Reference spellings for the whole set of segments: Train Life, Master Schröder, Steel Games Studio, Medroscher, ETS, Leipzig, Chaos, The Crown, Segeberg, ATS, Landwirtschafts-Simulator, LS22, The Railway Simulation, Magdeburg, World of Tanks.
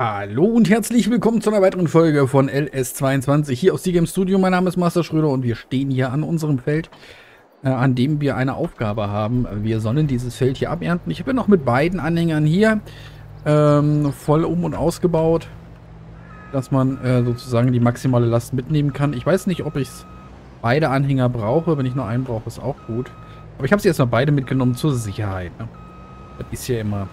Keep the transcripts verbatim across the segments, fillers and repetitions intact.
Hallo und herzlich willkommen zu einer weiteren Folge von L S zweiundzwanzig hier aus Steel Games Studio. Mein Name ist Master Schröder und wir stehen hier an unserem Feld, äh, an dem wir eine Aufgabe haben. Wir sollen dieses Feld hier abernten. Ich habe ja noch mit beiden Anhängern hier ähm, voll um- und ausgebaut, dass man äh, sozusagen die maximale Last mitnehmen kann. Ich weiß nicht, ob ich beide Anhänger brauche. Wenn ich nur einen brauche, ist auch gut. Aber ich habe sie erstmal beide mitgenommen zur Sicherheit, ne? Das ist ja immer...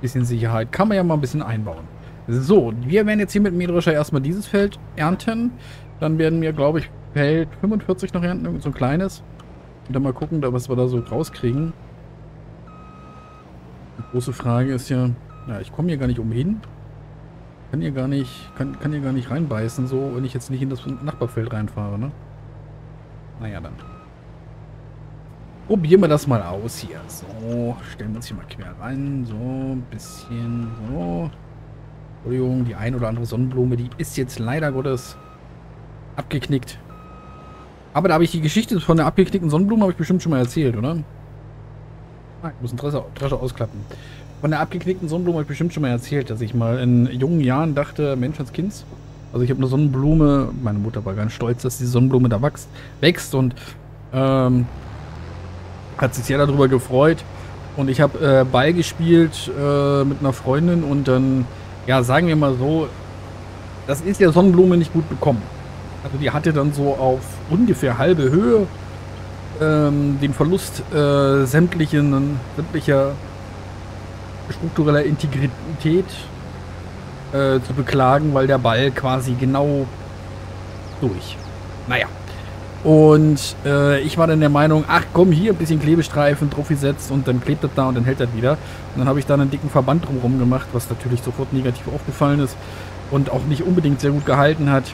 Bisschen Sicherheit. Kann man ja mal ein bisschen einbauen. So, wir werden jetzt hier mit Medroscher erstmal dieses Feld ernten. Dann werden wir, glaube ich, Feld fünfundvierzig noch ernten. Irgend so ein kleines. Und dann mal gucken, was wir da so rauskriegen. Die große Frage ist ja... Ja, ich komme hier gar nicht umhin. Kann hier gar nicht, kann, kann hier gar nicht reinbeißen, so, wenn ich jetzt nicht in das Nachbarfeld reinfahre, ne? Naja, dann. Probieren wir das mal aus hier. So, stellen wir uns hier mal quer rein. So, ein bisschen. So. Entschuldigung, die ein oder andere Sonnenblume, die ist jetzt leider Gottes abgeknickt. Aber da habe ich die Geschichte von der abgeknickten Sonnenblume, habe ich bestimmt schon mal erzählt, oder? Ah, ich muss einen Drescher, Drescher ausklappen. Von der abgeknickten Sonnenblume habe ich bestimmt schon mal erzählt, dass ich mal in jungen Jahren dachte, Mensch als Kind. Also ich habe eine Sonnenblume, meine Mutter war ganz stolz, dass die Sonnenblume da wächst, wächst und ähm, hat sich sehr darüber gefreut und ich habe äh, Ball gespielt äh, mit einer Freundin und dann, ja, sagen wir mal so, das ist der Sonnenblume nicht gut bekommen. Also die hatte dann so auf ungefähr halbe Höhe ähm, den Verlust äh, sämtlichen, sämtlicher struktureller Integrität äh, zu beklagen, weil der Ball quasi genau durch. Naja. Und äh, ich war dann der Meinung, ach komm, hier ein bisschen Klebestreifen drauf gesetzt und dann klebt das da und dann hält das wieder. Und dann habe ich da einen dicken Verband drumherum gemacht, was natürlich sofort negativ aufgefallen ist und auch nicht unbedingt sehr gut gehalten hat,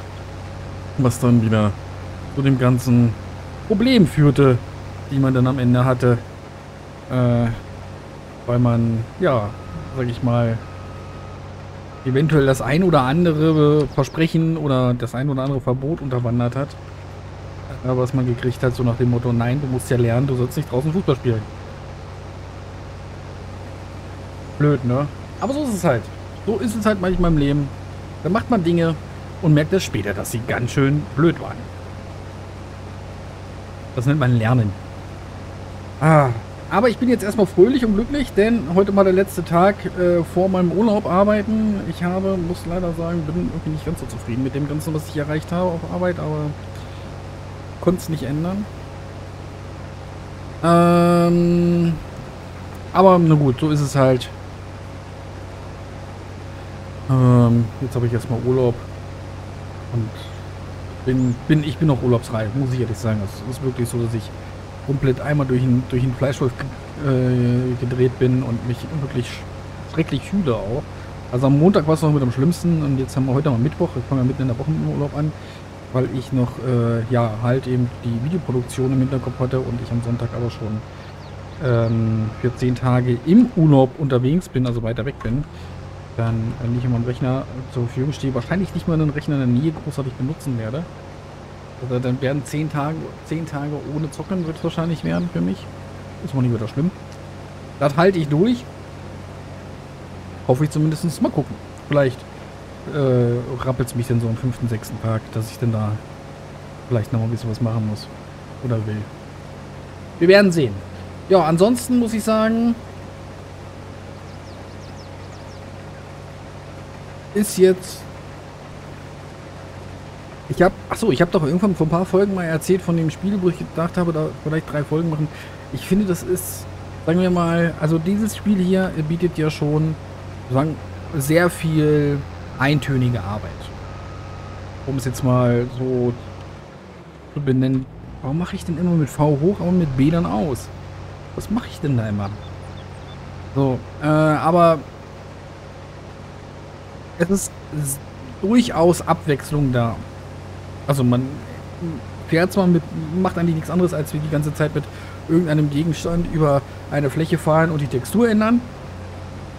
was dann wieder zu dem ganzen Problem führte, die man dann am Ende hatte, äh, weil man, ja, sag ich mal, eventuell das ein oder andere Versprechen oder das ein oder andere Verbot unterwandert hat. Aber was man gekriegt hat, so nach dem Motto, nein, du musst ja lernen, du sollst nicht draußen Fußball spielen. Blöd, ne? Aber so ist es halt. So ist es halt manchmal im Leben. Da macht man Dinge und merkt erst später, dass sie ganz schön blöd waren. Das nennt man Lernen. Ah, aber ich bin jetzt erstmal fröhlich und glücklich, denn heute mal der letzte Tag äh, vor meinem Urlaub arbeiten. Ich habe, muss leider sagen, bin irgendwie nicht ganz so zufrieden mit dem Ganzen, was ich erreicht habe auf Arbeit, aber... Konnte es nicht ändern. Ähm, aber na gut, so ist es halt. Ähm, jetzt habe ich erstmal Urlaub. Und bin, bin, ich bin noch urlaubsreif, muss ich ehrlich sagen. Es ist wirklich so, dass ich komplett einmal durch den durch den Fleischwolf äh, gedreht bin und mich wirklich schrecklich hüde auch. Also am Montag war es noch mit am schlimmsten und jetzt haben wir heute mal Mittwoch. Ich fange ja mitten in der Woche mit dem Urlaub an, weil ich noch, äh, ja, halt eben die Videoproduktion im Hinterkopf hatte und ich am Sonntag aber schon ähm, für zehn Tage im Urlaub unterwegs bin, also weiter weg bin, dann äh, nicht immer ein Rechner zur Verfügung stehe, wahrscheinlich nicht mal einen Rechner in der Nähe großartig benutzen werde. Also dann werden zehn Tage, zehn Tage ohne Zocken wird es wahrscheinlich werden für mich. Ist mal nicht wieder schlimm. Das halte ich durch. Hoffe ich zumindest, mal gucken. Vielleicht Äh, rappelt es mich dann so am fünften, sechsten Tag, dass ich denn da vielleicht noch mal ein bisschen was machen muss oder will. Wir werden sehen. Ja, ansonsten muss ich sagen, ist jetzt... Ich habe, achso, ich habe doch irgendwann vor ein paar Folgen mal erzählt von dem Spiel, wo ich gedacht habe, da vielleicht drei Folgen machen. Ich finde, das ist, sagen wir mal, also dieses Spiel hier bietet ja schon, sagen, sehr viel eintönige Arbeit. Um es jetzt mal so zu benennen. Warum mache ich denn immer mit V hoch, aber mit B dann aus? Was mache ich denn da immer? So, äh, aber es ist durchaus Abwechslung da. Also man fährt zwar mit, macht eigentlich nichts anderes, als wir die ganze Zeit mit irgendeinem Gegenstand über eine Fläche fahren und die Textur ändern.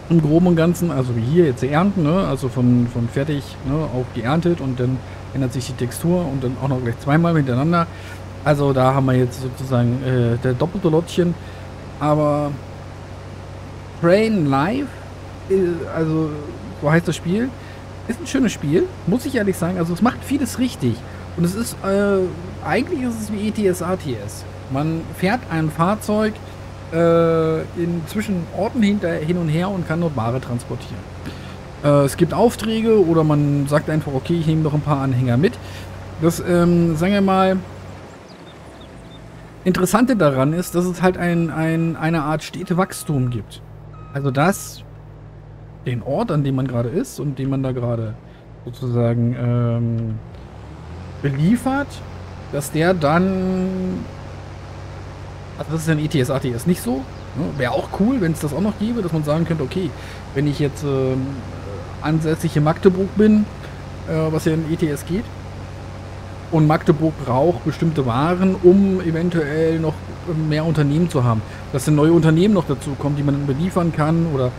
Im Groben und Ganzen, also wie hier jetzt ernten, ne? Also von, von fertig, ne, auf geerntet und dann ändert sich die Textur und dann auch noch gleich zweimal miteinander. Also da haben wir jetzt sozusagen äh, der doppelte Lottchen. Aber Train Life, äh, also so heißt das Spiel. Ist ein schönes Spiel, muss ich ehrlich sagen. Also es macht vieles richtig. Und es ist, äh, eigentlich ist es wie E T S, A T S. Man fährt ein Fahrzeug äh, in zwischen Orten hinter, hin und her und kann dort Ware transportieren. Äh, es gibt Aufträge oder man sagt einfach, okay, ich nehme doch ein paar Anhänger mit. Das, ähm, sagen wir mal, Interessante daran ist, dass es halt ein, ein, eine Art Städtewachstum gibt. Also das, den Ort, an dem man gerade ist und den man da gerade sozusagen ähm, beliefert, dass der dann, also das ist ein E T S, A T S nicht so. Ne? Wäre auch cool, wenn es das auch noch gäbe, dass man sagen könnte, okay, wenn ich jetzt ähm, ansässig in Magdeburg bin, äh, was ja in E T S geht, und Magdeburg braucht bestimmte Waren, um eventuell noch mehr Unternehmen zu haben. Dass dann neue Unternehmen noch dazu kommen, die man dann beliefern kann. Oder,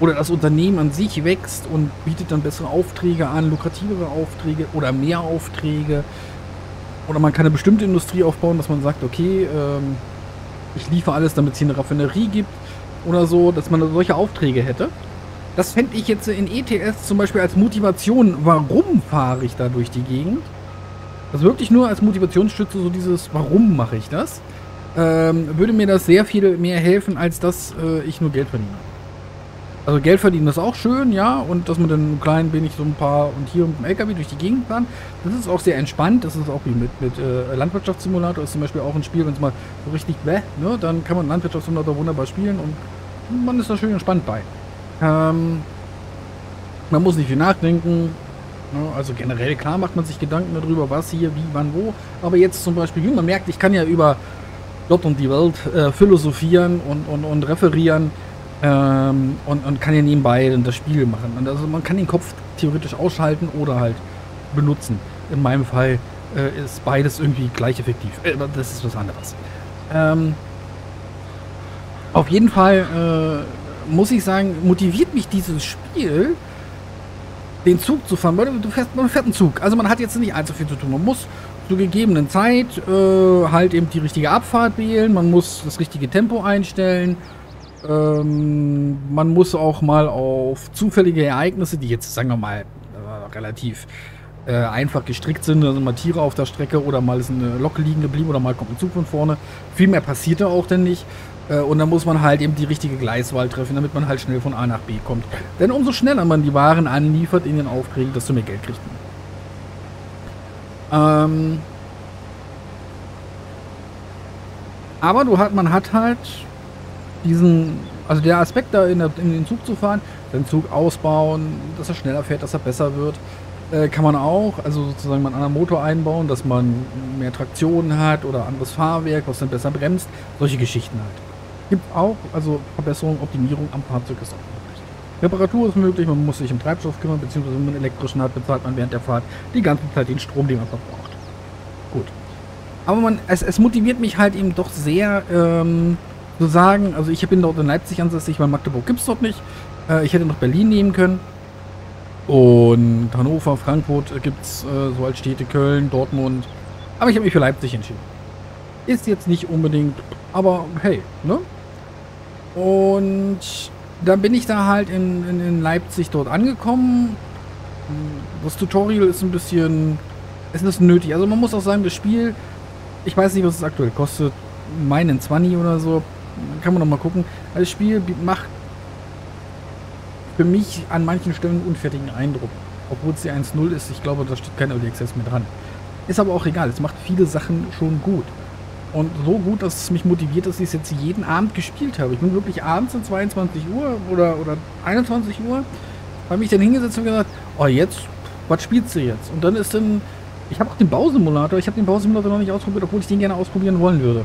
oder das Unternehmen an sich wächst und bietet dann bessere Aufträge an, lukrativere Aufträge oder mehr Aufträge. Oder man kann eine bestimmte Industrie aufbauen, dass man sagt, okay, ähm, ich liefere alles, damit es hier eine Raffinerie gibt. Oder so, dass man solche Aufträge hätte. Das fände ich jetzt in E T S zum Beispiel als Motivation. Warum fahre ich da durch die Gegend? Also wirklich nur als Motivationsstütze, so dieses, warum mache ich das? Ähm, würde mir das sehr viel mehr helfen, als dass äh, ich nur Geld verdiene. Also Geld verdienen ist auch schön, ja, und dass man dann im Kleinen bin ich so ein paar und hier mit dem L K W durch die Gegend fahren, das ist auch sehr entspannt, das ist auch wie mit, mit äh, Landwirtschaftssimulator, ist zum Beispiel auch ein Spiel, wenn es mal so richtig bäh, ne, dann kann man Landwirtschaftssimulator wunderbar spielen und man ist da schön entspannt bei. Ähm, man muss nicht viel nachdenken. Also generell, klar, macht man sich Gedanken darüber, was hier, wie, wann, wo. Aber jetzt zum Beispiel, man merkt, ich kann ja über Gott und die Welt äh, philosophieren und, und, und referieren ähm, und, und kann ja nebenbei das Spiel machen. Und also man kann den Kopf theoretisch ausschalten oder halt benutzen. In meinem Fall äh, ist beides irgendwie gleich effektiv. Äh, das ist was anderes. Ähm, auf jeden Fall äh, muss ich sagen, motiviert mich dieses Spiel, den Zug zu fahren, weil du fährst, man fährt einen Zug. Also man hat jetzt nicht allzu viel zu tun. Man muss zur gegebenen Zeit äh, halt eben die richtige Abfahrt wählen, man muss das richtige Tempo einstellen, ähm, man muss auch mal auf zufällige Ereignisse, die jetzt, sagen wir mal, äh, relativ äh, einfach gestrickt sind, da sind mal Tiere auf der Strecke oder mal ist eine Lok liegen geblieben oder mal kommt ein Zug von vorne. Viel mehr passiert da auch denn nicht. Und dann muss man halt eben die richtige Gleiswahl treffen, damit man halt schnell von A nach B kommt. Denn umso schneller man die Waren anliefert in den Aufträgen, desto mehr Geld kriegt man. Ähm Aber du hat, man hat halt diesen, also der Aspekt da in, der, in den Zug zu fahren, den Zug ausbauen, dass er schneller fährt, dass er besser wird, äh, kann man auch, also sozusagen mal einen anderen Motor einbauen, dass man mehr Traktion hat oder anderes Fahrwerk, was dann besser bremst, solche Geschichten halt. Gibt auch, also Verbesserung, Optimierung am Fahrzeug ist auch möglich. Reparatur ist möglich, man muss sich um Treibstoff kümmern, beziehungsweise wenn man elektrischen hat, bezahlt man während der Fahrt die ganze Zeit den Strom, den man verbraucht. Gut. Aber man, es, es motiviert mich halt eben doch sehr, ähm, zu sagen, also ich bin dort in Leipzig ansässig, weil Magdeburg gibt es dort nicht. Äh, ich hätte noch Berlin nehmen können. Und Hannover, Frankfurt gibt es äh, so als Städte, Köln, Dortmund. Aber ich habe mich für Leipzig entschieden. Ist jetzt nicht unbedingt, aber hey, ne? Und dann bin ich da halt in, in, in Leipzig dort angekommen. Das Tutorial ist ein bisschen, es ist nötig. Also man muss auch sagen, das Spiel, ich weiß nicht, was es aktuell kostet, meinen zwanzig oder so, kann man noch mal gucken. Das Spiel macht für mich an manchen Stellen einen unfertigen Eindruck. Obwohl es die eins Punkt null ist, ich glaube, da steht kein Early Access mehr dran. Ist aber auch egal, es macht viele Sachen schon gut. Und so gut, dass es mich motiviert, dass ich es jetzt jeden Abend gespielt habe. Ich bin wirklich abends um zweiundzwanzig Uhr oder, oder einundzwanzig Uhr, habe mich dann hingesetzt und gesagt, oh jetzt, was spielst du jetzt? Und dann ist dann, ich habe auch den Bausimulator, ich habe den Bausimulator noch nicht ausprobiert, obwohl ich den gerne ausprobieren wollen würde.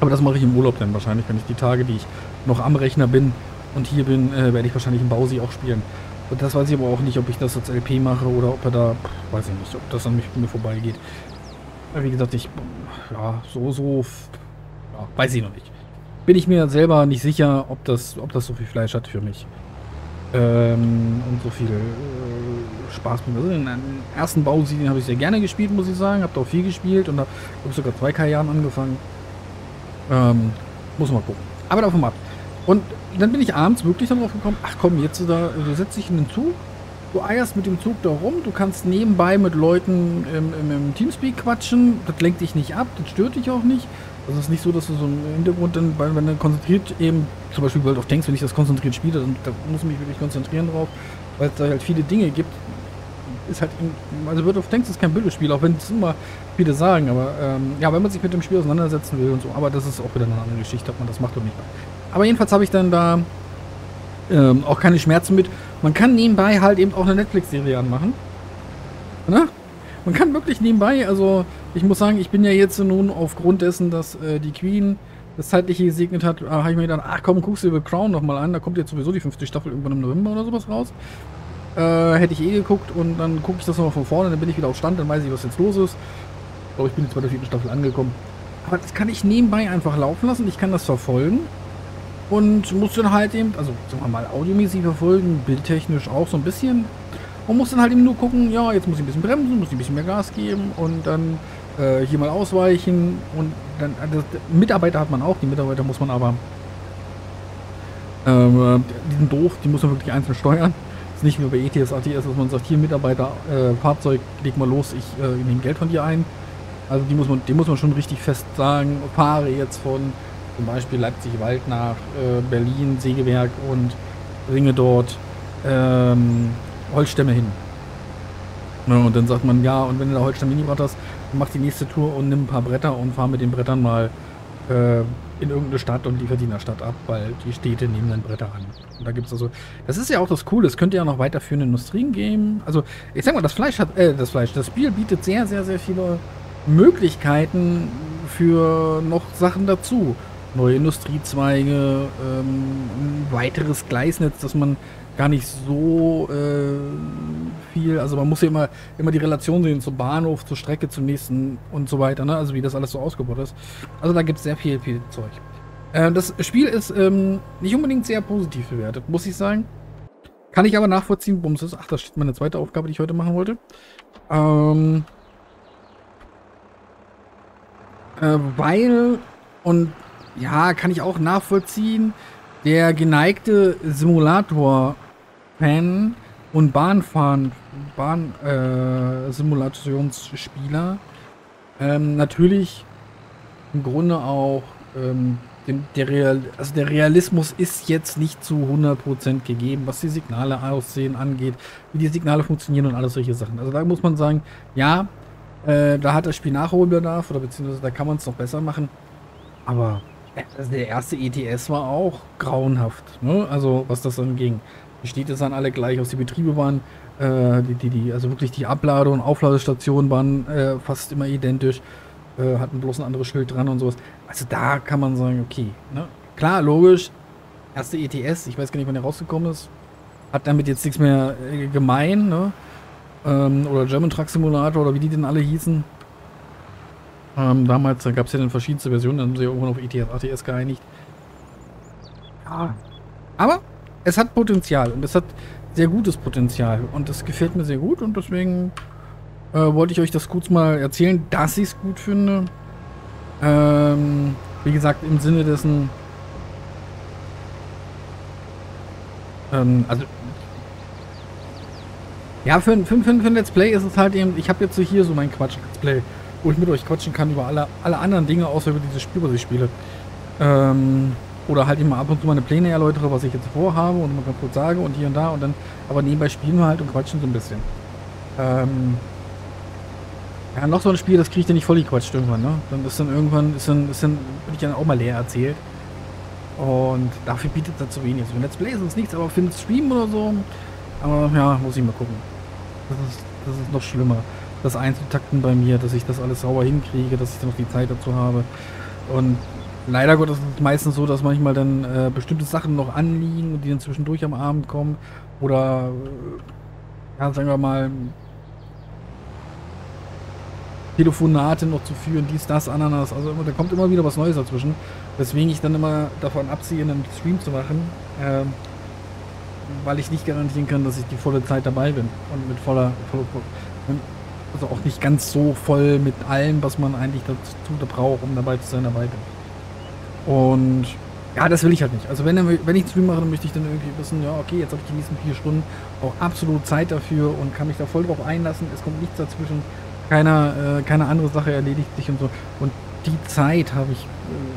Aber das mache ich im Urlaub dann wahrscheinlich, wenn ich die Tage, die ich noch am Rechner bin, und hier bin, äh, werde ich wahrscheinlich im Bausi auch spielen. Und das weiß ich aber auch nicht, ob ich das als L P mache oder ob er da, weiß ich nicht, ob das an mich, mir vorbeigeht. Wie gesagt, ich, ja, so, so, ja, weiß ich noch nicht. Bin ich mir selber nicht sicher, ob das, ob das so viel Fleisch hat für mich. Ähm, und so viel äh, Spaß mit mir. Den ersten Bausi, den habe ich sehr gerne gespielt, muss ich sagen. Habe da auch viel gespielt und habe sogar zwei K Jahren angefangen. Ähm, muss mal gucken. Aber davon ab. Und dann bin ich abends wirklich darauf gekommen, ach komm, jetzt da, du setzt dich in den Zug, du eierst mit dem Zug da rum, du kannst nebenbei mit Leuten im, im, im Teamspeak quatschen, das lenkt dich nicht ab, das stört dich auch nicht. Also es ist nicht so, dass du so im Hintergrund dann, weil wenn dann konzentriert eben, zum Beispiel World of Tanks, wenn ich das konzentriert spiele, dann da muss ich mich wirklich konzentrieren drauf, weil es da halt viele Dinge gibt. Ist halt, also World of Tanks ist kein Bilderspiel, auch wenn es immer viele sagen, aber ähm, ja, wenn man sich mit dem Spiel auseinandersetzen will und so, aber das ist auch wieder eine andere Geschichte, ob man das macht oder nicht. Aber jedenfalls habe ich dann da ähm, auch keine Schmerzen mit. Man kann nebenbei halt eben auch eine Netflix-Serie anmachen. Ne? Man kann wirklich nebenbei, also ich muss sagen, ich bin ja jetzt nun aufgrund dessen, dass äh, die Queen das zeitliche gesegnet hat, äh, habe ich mir gedacht, ach komm, guckst du The Crown nochmal an, da kommt jetzt sowieso die fünfte Staffel irgendwann im November oder sowas raus. Äh, hätte ich eh geguckt und dann gucke ich das nochmal von vorne, dann bin ich wieder auf Stand, dann weiß ich, was jetzt los ist. Ich glaube, ich bin jetzt bei der vierten Staffel angekommen. Aber das kann ich nebenbei einfach laufen lassen, ich kann das verfolgen und muss dann halt eben, also sagen wir mal, audiomäßig verfolgen, bildtechnisch auch so ein bisschen. Und muss dann halt eben nur gucken, ja, jetzt muss ich ein bisschen bremsen, muss ich ein bisschen mehr Gas geben und dann äh, hier mal ausweichen. Und dann, also Mitarbeiter hat man auch, die Mitarbeiter muss man aber, äh, die sind doof, die muss man wirklich einzeln steuern. Nicht mehr bei E T S, A T S, dass man sagt, hier Mitarbeiter, äh, Fahrzeug, leg mal los, ich äh, nehme Geld von dir ein. Also die muss man, dem muss man schon richtig fest sagen, fahre jetzt von zum Beispiel Leipzig-Wald nach äh, Berlin, Segeberg und Ringe dort ähm, Holzstämme hin. Ja, und dann sagt man, ja, und wenn du da Holzstämme hingebracht hast, mach die nächste Tour und nimm ein paar Bretter und fahr mit den Brettern mal äh, in irgendeine Stadt und liefert die in der Stadt ab, weil die Städte nehmen dann Bretter an. Und da gibt's also, das ist ja auch das Coole, es könnte ja noch weiterführende Industrien geben. Also, ich sag mal, das Fleisch hat, äh, das Fleisch, das Spiel bietet sehr, sehr, sehr viele Möglichkeiten für noch Sachen dazu. Neue Industriezweige, ähm, ein weiteres Gleisnetz, dass man gar nicht so äh, viel, also man muss ja immer, immer die Relation sehen zum Bahnhof, zur Strecke, zum nächsten und so weiter, ne? Also wie das alles so ausgebaut ist. Also da gibt es sehr viel, viel Zeug. Äh, das Spiel ist ähm, nicht unbedingt sehr positiv bewertet, muss ich sagen. Kann ich aber nachvollziehen, worum es ist. Ach, da steht meine zweite Aufgabe, die ich heute machen wollte. Ähm, äh, weil, und ja, kann ich auch nachvollziehen, der geneigte Simulator Fan und Bahnfahren, Bahn-Simulationsspieler äh, ähm, natürlich im Grunde auch ähm, dem, der, Real, also der Realismus ist jetzt nicht zu hundert Prozent gegeben, was die Signale aussehen angeht, wie die Signale funktionieren und alles solche Sachen. Also da muss man sagen, ja, äh, da hat das Spiel Nachholbedarf oder beziehungsweise da kann man es noch besser machen, aber also der erste E T S war auch grauenhaft, ne? Also was das dann ging. Die Städte sahen alle gleich aus, die Betriebe waren, äh, die, die, die, also wirklich die Ablade- und Aufladestationen waren äh, fast immer identisch, äh, hatten bloß ein anderes Schild dran und sowas. Also da kann man sagen, okay, ne? Klar, logisch, erste E T S, ich weiß gar nicht, wann der rausgekommen ist, hat damit jetzt nichts mehr äh, gemein, ne? Ähm, oder German Truck Simulator oder wie die denn alle hießen. Ähm, damals da gab es ja dann verschiedenste Versionen, dann haben sie ja irgendwann auf E T S, A T S geeinigt. Ja. Aber es hat Potenzial und es hat sehr gutes Potenzial und das gefällt mir sehr gut und deswegen äh, wollte ich euch das kurz mal erzählen, dass ich es gut finde. Ähm, wie gesagt, im Sinne dessen, ähm, also ja, für, für, für, für ein Let's Play ist es halt eben, ich habe jetzt so hier so mein Quatsch-Let's Play, wo ich mit euch quatschen kann über alle, alle anderen Dinge, außer über dieses Spiel, was ich spiele. Ähm, oder halt immer ab und zu meine Pläne erläutere, was ich jetzt vorhabe und mal ganz kurz sage und hier und da und dann, aber nebenbei spielen wir halt und quatschen so ein bisschen. Ähm, ja, noch so ein Spiel, das kriege ich dann nicht voll gequatscht irgendwann, ne? Dann ist dann irgendwann, ist dann, ist dann, bin ich dann auch mal leer erzählt. Und dafür bietet das zu wenig. Also für Let's Play ist uns nichts, aber für ein Stream oder so, aber ja, muss ich mal gucken. Das ist, das ist noch schlimmer. Das einzutakten bei mir, dass ich das alles sauber hinkriege, dass ich dann noch die Zeit dazu habe. Und leider Gottes ist es meistens so, dass manchmal dann äh, bestimmte Sachen noch anliegen und die dann zwischendurch am Abend kommen. Oder, äh, ja, sagen wir mal, Telefonate noch zu führen, dies, das, Ananas. Also immer, da kommt immer wieder was Neues dazwischen. Weswegen ich dann immer davon abziehe, einen Stream zu machen. Äh, weil ich nicht garantieren kann, dass ich die volle Zeit dabei bin. Und mit voller... voller, voller mit also auch nicht ganz so voll mit allem, was man eigentlich dazu braucht, um dabei zu sein, dabei bin. Und Ja, das will ich halt nicht. Also wenn, wenn ich Stream mache, dann möchte ich dann irgendwie wissen, ja okay, jetzt habe ich die nächsten vier Stunden auch absolut Zeit dafür und kann mich da voll drauf einlassen. Es kommt nichts dazwischen, keiner, äh, keine andere Sache erledigt sich und so. Und die Zeit habe ich, äh,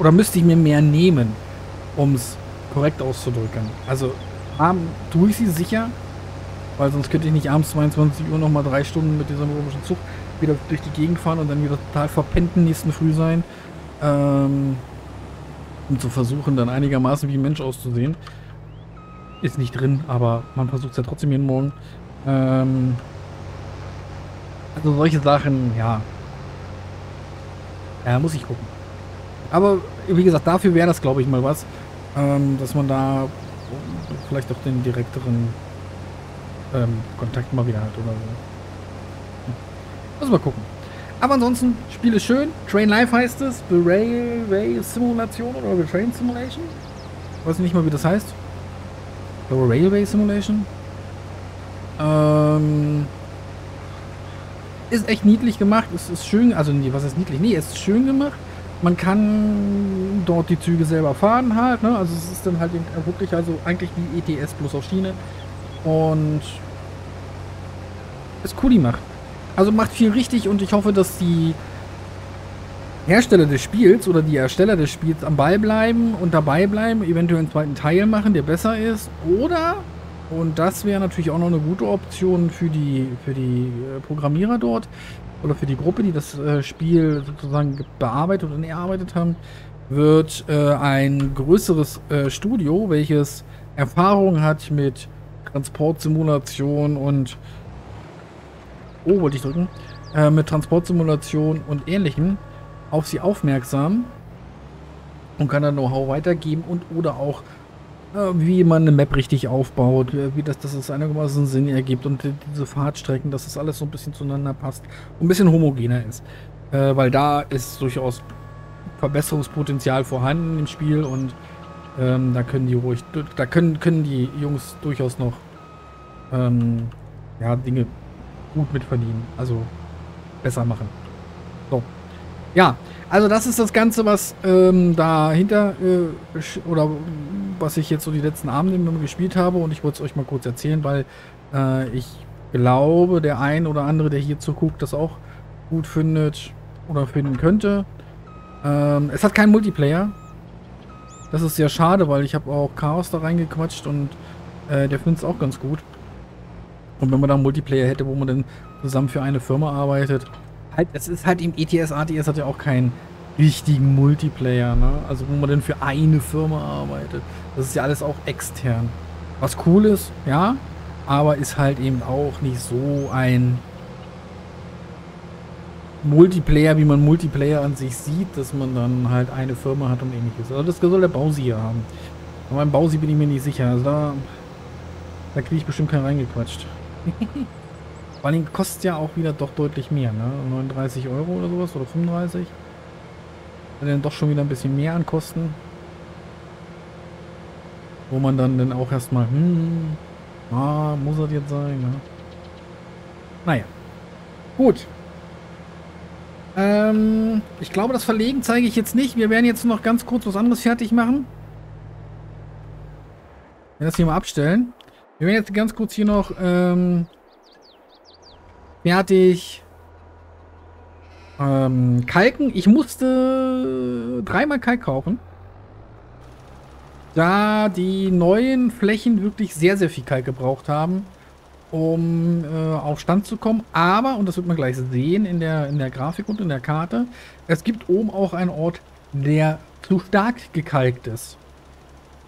oder müsste ich mir mehr nehmen, um es korrekt auszudrücken. Also abends tue ich sie sicher, weil sonst könnte ich nicht abends zweiundzwanzig Uhr nochmal drei Stunden mit diesem komischen Zug wieder durch die Gegend fahren und dann wieder total verpennt nächsten Früh sein. Ähm, um zu versuchen, dann einigermaßen wie ein Mensch auszusehen. Ist nicht drin, aber man versucht es ja trotzdem jeden Morgen. Ähm, also solche Sachen, ja. Ja, muss ich gucken. Aber wie gesagt, dafür wäre das, glaube ich, mal was. Ähm, dass man da vielleicht auch den direkteren ähm, Kontakt mal wieder hat oder so. Muss mal gucken. Aber ansonsten, Spiel ist schön. Train Life heißt es. The Railway Simulation oder The Train Simulation. Ich weiß nicht mal, wie das heißt. The Railway Simulation. Ähm, ist echt niedlich gemacht. Es ist schön. Also, nee, was ist niedlich? Nee, es ist schön gemacht. Man kann dort die Züge selber fahren halt. Ne? Also, es ist dann halt wirklich also eigentlich wie E T S bloß auf Schiene. Und ist cool gemacht. Also macht viel richtig und ich hoffe, dass die Hersteller des Spiels oder die Ersteller des Spiels am Ball bleiben und dabei bleiben, eventuell einen zweiten Teil machen, der besser ist. Oder, und das wäre natürlich auch noch eine gute Option für die, für die Programmierer dort oder für die Gruppe, die das Spiel sozusagen bearbeitet und erarbeitet haben, wird äh, ein größeres äh, Studio, welches Erfahrung hat mit Transportsimulation und Oh, wollte ich drücken, äh, mit Transportsimulation und Ähnlichem auf sie aufmerksam und kann dann Know-how weitergeben und oder auch, äh, wie man eine Map richtig aufbaut, wie das, dass es einigermaßen Sinn ergibt und diese Fahrtstrecken, dass das alles so ein bisschen zueinander passt und ein bisschen homogener ist, äh, weil da ist durchaus Verbesserungspotenzial vorhanden im Spiel und ähm, da können die ruhig, da können, können die Jungs durchaus noch ähm, ja, Dinge gut mitverdienen, also besser machen. So. Ja, also das ist das Ganze, was ähm, dahinter äh, oder was ich jetzt so die letzten Abende gespielt habe und ich wollte es euch mal kurz erzählen, weil äh, ich glaube, der ein oder andere, der hier zuguckt, das auch gut findet oder finden könnte. Ähm, es hat keinen Multiplayer. Das ist sehr schade, weil ich habe auch Chaos da reingequatscht und äh, der findet es auch ganz gut. Und wenn man da einen Multiplayer hätte, wo man dann zusammen für eine Firma arbeitet. Halt, es ist halt im E T S, A T S hat ja auch keinen richtigen Multiplayer, ne? Also wo man dann für eine Firma arbeitet. Das ist ja alles auch extern. Was cool ist, ja, aber ist halt eben auch nicht so ein Multiplayer, wie man Multiplayer an sich sieht, dass man dann halt eine Firma hat und Ähnliches. Also das soll der Bausi hier haben. Aber beim Bausi bin ich mir nicht sicher. Also da, da kriege ich bestimmt keinen reingequatscht. Vor allem kostet ja auch wieder doch deutlich mehr, ne? neununddreißig Euro oder sowas oder fünfunddreißig. Und dann doch schon wieder ein bisschen mehr an Kosten. Wo man dann, dann auch erstmal, hm, ah, muss das jetzt sein, ne? Naja. Gut. Ähm, ich glaube, das Verlegen zeige ich jetzt nicht. Wir werden jetzt noch ganz kurz was anderes fertig machen. Wir werden das hier mal abstellen. Wir werden jetzt ganz kurz hier noch ähm, fertig ähm, kalken. Ich musste dreimal Kalk kaufen, da die neuen Flächen wirklich sehr, sehr viel Kalk gebraucht haben, um äh, auf Stand zu kommen. Aber, und das wird man gleich sehen in der, in der Grafik und in der Karte, es gibt oben auch einen Ort, der zu stark gekalkt ist.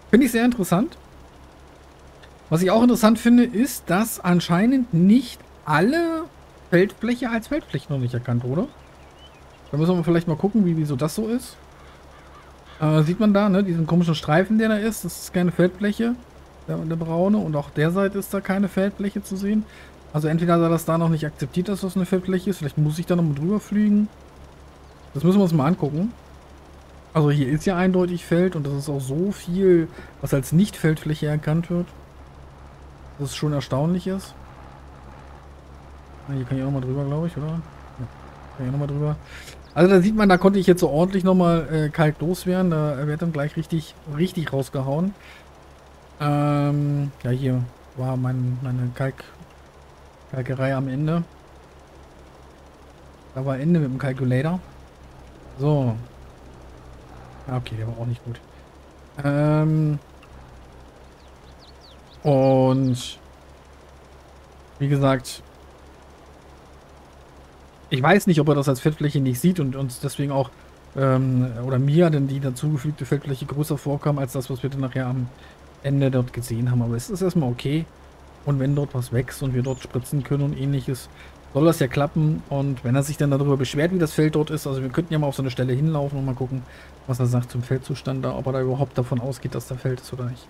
Finde ich sehr interessant. Was ich auch interessant finde, ist, dass anscheinend nicht alle Feldfläche als Feldfläche noch nicht erkannt wurde. Da müssen wir vielleicht mal gucken, wie, wieso das so ist. Äh, sieht man da, ne? Diesen komischen Streifen, der da ist. Das ist keine Feldfläche. Der, der braune. Und auch der Seite ist da keine Feldfläche zu sehen. Also entweder sei das da noch nicht akzeptiert, dass das eine Feldfläche ist. Vielleicht muss ich da noch mal drüber fliegen. Das müssen wir uns mal angucken. Also hier ist ja eindeutig Feld. Und das ist auch so viel, was als Nicht-Feldfläche erkannt wird. Das schon erstaunlich ist. Hier kann ich auch mal drüber, glaube ich, oder? Ja, kann ich auch noch mal drüber. Also da sieht man, da konnte ich jetzt so ordentlich nochmal äh, kalt loswerden. Da wird dann gleich richtig, richtig rausgehauen. Ähm, ja, hier war mein, meine Kalk, Kalkerei am Ende. Da war Ende mit dem Calculator. So. Ah, okay, der war auch nicht gut. Ähm. Und wie gesagt, ich weiß nicht, ob er das als Feldfläche nicht sieht und uns deswegen auch, ähm, oder mir, denn die dazugefügte Feldfläche größer vorkam, als das, was wir dann nachher am Ende dort gesehen haben. Aber es ist erstmal okay. Und wenn dort was wächst und wir dort spritzen können und ähnliches, soll das ja klappen. Und wenn er sich dann darüber beschwert, wie das Feld dort ist, also wir könnten ja mal auf so eine Stelle hinlaufen und mal gucken, was er sagt zum Feldzustand da, ob er da überhaupt davon ausgeht, dass da Feld ist oder nicht.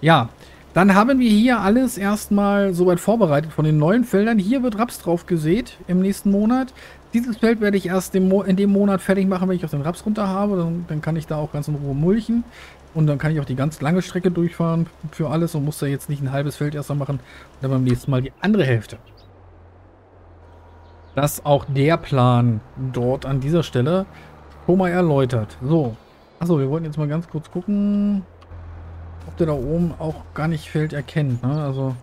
Ja, dann haben wir hier alles erstmal soweit vorbereitet von den neuen Feldern. Hier wird Raps drauf gesät im nächsten Monat. Dieses Feld werde ich erst dem Mo in dem Monat fertig machen, wenn ich auch den Raps runter habe. Dann, dann kann ich da auch ganz in Ruhe mulchen. Und dann kann ich auch die ganz lange Strecke durchfahren für alles und muss da jetzt nicht ein halbes Feld erst mal machen. Und dann beim nächsten Mal die andere Hälfte. Das auch der Plan dort an dieser Stelle schon mal erläutert. So. Achso, wir wollten jetzt mal ganz kurz gucken, ob der da oben auch gar nicht Feld erkennt, ne? Also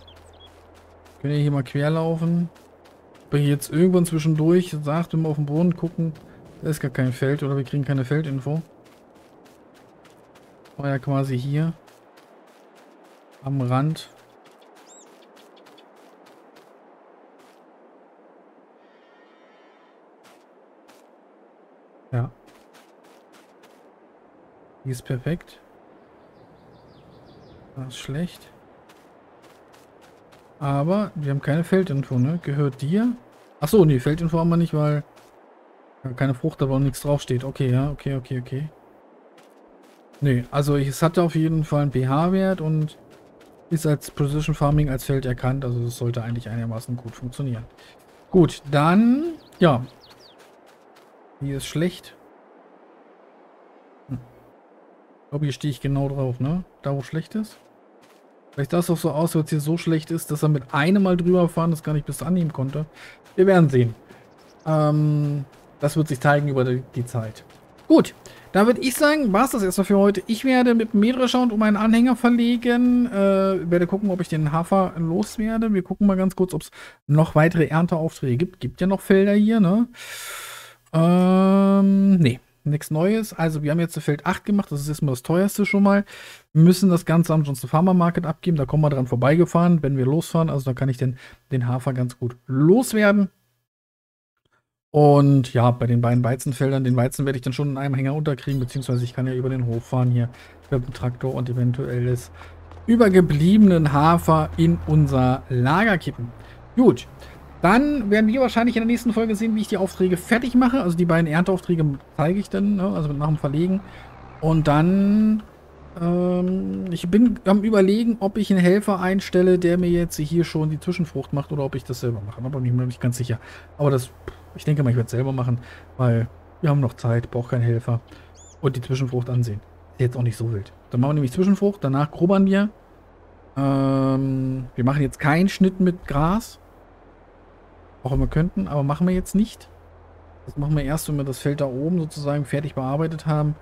können wir hier mal quer laufen. Ob er jetzt irgendwann zwischendurch sagt, wenn wir auf den Boden gucken, da ist gar kein Feld oder wir kriegen keine Feldinfo. War ja quasi hier am Rand. Ja. Die ist perfekt. Das ist schlecht. Aber wir haben keine Feldinfo, ne? Gehört dir? Achso, nee, Feldinfo haben wir nicht, weil keine Frucht, aber nichts draufsteht. Okay, ja, okay, okay, okay. Nee, also es hatte auf jeden Fall einen pH-Wert und ist als Precision Farming als Feld erkannt. Also das sollte eigentlich einigermaßen gut funktionieren. Gut, dann, ja. Hier ist schlecht. Hm. Ich glaube, hier stehe ich genau drauf, ne? Da, wo schlecht ist. Vielleicht sah es auch so aus, als hier so schlecht ist, dass er mit einem Mal drüber fahren das gar nicht bis annehmen konnte. Wir werden sehen. Ähm, das wird sich zeigen über die, die Zeit. Gut, da würde ich sagen, war es das erstmal für heute. Ich werde mit dem Medroscher und um einen Anhänger verlegen. Äh, werde gucken, ob ich den Hafer loswerde. Wir gucken mal ganz kurz, ob es noch weitere Ernteaufträge gibt. Gibt ja noch Felder hier, ne? Ähm, nee. Nichts Neues. Also wir haben jetzt Feld acht gemacht, das ist erstmal das teuerste schon mal. Wir müssen das Ganze am Johnston Farmer Market abgeben, da kommen wir dran vorbeigefahren, wenn wir losfahren. Also da kann ich den, den Hafer ganz gut loswerden. Und ja, bei den beiden Weizenfeldern, den Weizen werde ich dann schon in einem Hänger unterkriegen, beziehungsweise ich kann ja über den Hof fahren hier mit dem Traktor und eventuell das übergebliebenen Hafer in unser Lager kippen. Gut. Dann werden wir wahrscheinlich in der nächsten Folge sehen, wie ich die Aufträge fertig mache. Also die beiden Ernteaufträge zeige ich dann, also nach dem Verlegen. Und dann, ähm, ich bin am Überlegen, ob ich einen Helfer einstelle, der mir jetzt hier schon die Zwischenfrucht macht oder ob ich das selber mache. Aber ich bin mir nicht ganz sicher. Aber das, ich denke mal, ich werde es selber machen, weil wir haben noch Zeit, braucht keinen Helfer. Und die Zwischenfrucht ansehen. Ist jetzt auch nicht so wild. Dann machen wir nämlich Zwischenfrucht, danach grubbern wir. Ähm, wir machen jetzt keinen Schnitt mit Gras. Auch immer könnten, aber machen wir jetzt nicht. Das machen wir erst, wenn wir das Feld da oben sozusagen fertig bearbeitet haben.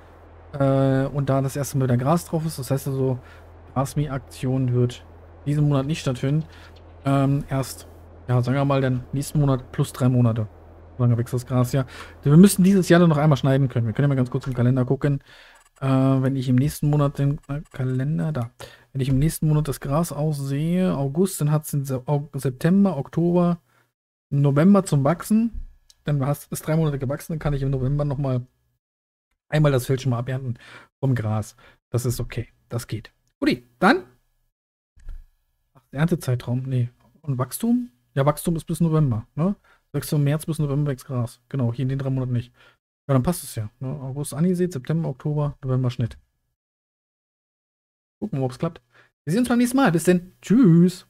Äh, und da das erste Mal wieder Gras drauf ist, das heißt also, Grasmäh-Aktion wird diesen Monat nicht stattfinden. Ähm, erst, ja, sagen wir mal, dann nächsten Monat plus drei Monate. So lange wächst das Gras ja. Wir müssen dieses Jahr dann noch einmal schneiden können. Wir können ja mal ganz kurz im Kalender gucken. Äh, wenn ich im nächsten Monat den äh, Kalender da. Wenn ich im nächsten Monat das Gras aussehe, August, dann hat es den Se September, Oktober. November zum Wachsen, dann hast, ist drei Monate gewachsen, dann kann ich im November nochmal einmal das Feld schon mal abernten vom Gras. Das ist okay, das geht. Gut, dann ach, Erntezeitraum, nee, und Wachstum? Ja, Wachstum ist bis November, ne? sechsten März bis November wächst Gras. Genau, hier in den drei Monaten nicht. Ja, dann passt es ja. Ne? August angesehen, September, Oktober, November Schnitt. Gucken wir, ob es klappt. Wir sehen uns beim nächsten Mal. Bis denn. Tschüss.